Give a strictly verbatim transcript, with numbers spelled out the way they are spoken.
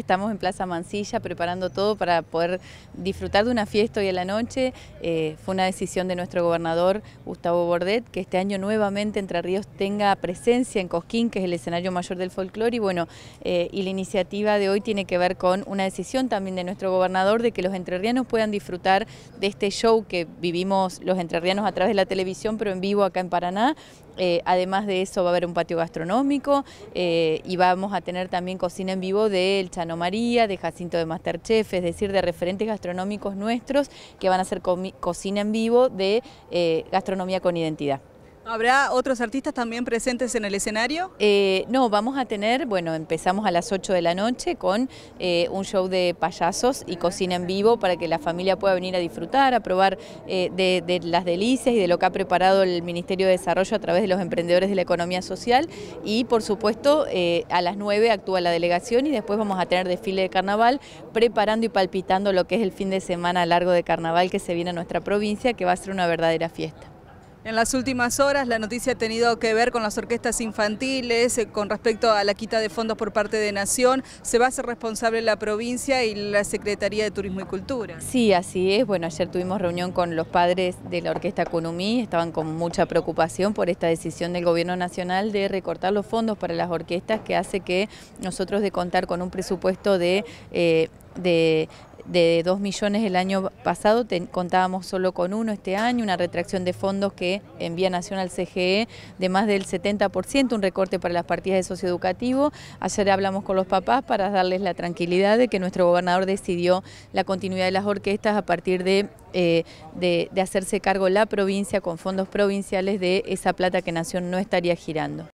Estamos en Plaza Mansilla preparando todo para poder disfrutar de una fiesta hoy a la noche. Eh, fue una decisión de nuestro gobernador Gustavo Bordet que este año nuevamente Entre Ríos tenga presencia en Cosquín, que es el escenario mayor del folclore. Y bueno, eh, y la iniciativa de hoy tiene que ver con una decisión también de nuestro gobernador de que los entrerrianos puedan disfrutar de este show que vivimos los entrerrianos a través de la televisión, pero en vivo acá en Paraná. Eh, además de eso va a haber un patio gastronómico eh, y vamos a tener también cocina en vivo del Chano María, de Jacinto de Masterchef, es decir, de referentes gastronómicos nuestros que van a hacer cocina en vivo de eh, gastronomía con identidad. ¿Habrá otros artistas también presentes en el escenario? Eh, no, vamos a tener, bueno, empezamos a las ocho de la noche con eh, un show de payasos y cocina en vivo para que la familia pueda venir a disfrutar, a probar eh, de, de las delicias y de lo que ha preparado el Ministerio de Desarrollo a través de los emprendedores de la economía social. Y por supuesto eh, a las nueve actúa la delegación y después vamos a tener desfile de carnaval preparando y palpitando lo que es el fin de semana largo de carnaval que se viene a nuestra provincia, que va a ser una verdadera fiesta. En las últimas horas la noticia ha tenido que ver con las orquestas infantiles, con respecto a la quita de fondos por parte de Nación. ¿Se va a hacer responsable la provincia y la Secretaría de Turismo y Cultura? Sí, así es. Bueno, ayer tuvimos reunión con los padres de la orquesta Kunumí, estaban con mucha preocupación por esta decisión del Gobierno Nacional de recortar los fondos para las orquestas, que hace que nosotros de contar con un presupuesto de... Eh, de de dos millones el año pasado, te, contábamos solo con uno este año, una retracción de fondos que envía Nación al C G E de más del setenta por ciento, un recorte para las partidas de socioeducativo. Ayer hablamos con los papás para darles la tranquilidad de que nuestro gobernador decidió la continuidad de las orquestas a partir de, eh, de, de hacerse cargo la provincia con fondos provinciales de esa plata que Nación no estaría girando.